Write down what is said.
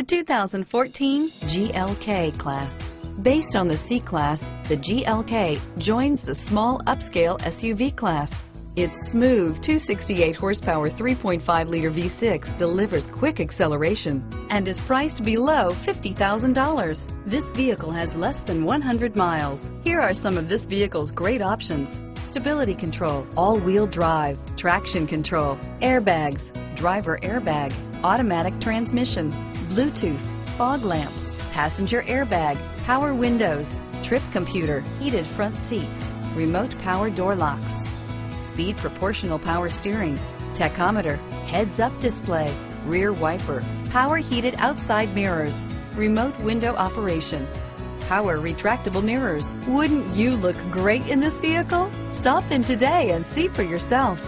The 2014 GLK class. Based on the C-Class, the GLK joins the small upscale SUV class. Its smooth 268 horsepower 3.5-liter V6 delivers quick acceleration and is priced below $50,000. This vehicle has less than 100 miles. Here are some of this vehicle's great options: stability control, all-wheel drive, traction control, airbags, driver airbag, automatic transmission, Bluetooth, fog lamps, passenger airbag, power windows, trip computer, heated front seats, remote power door locks, speed proportional power steering, tachometer, heads-up display, rear wiper, power heated outside mirrors, remote window operation, power retractable mirrors. Wouldn't you look great in this vehicle? Stop in today and see for yourself.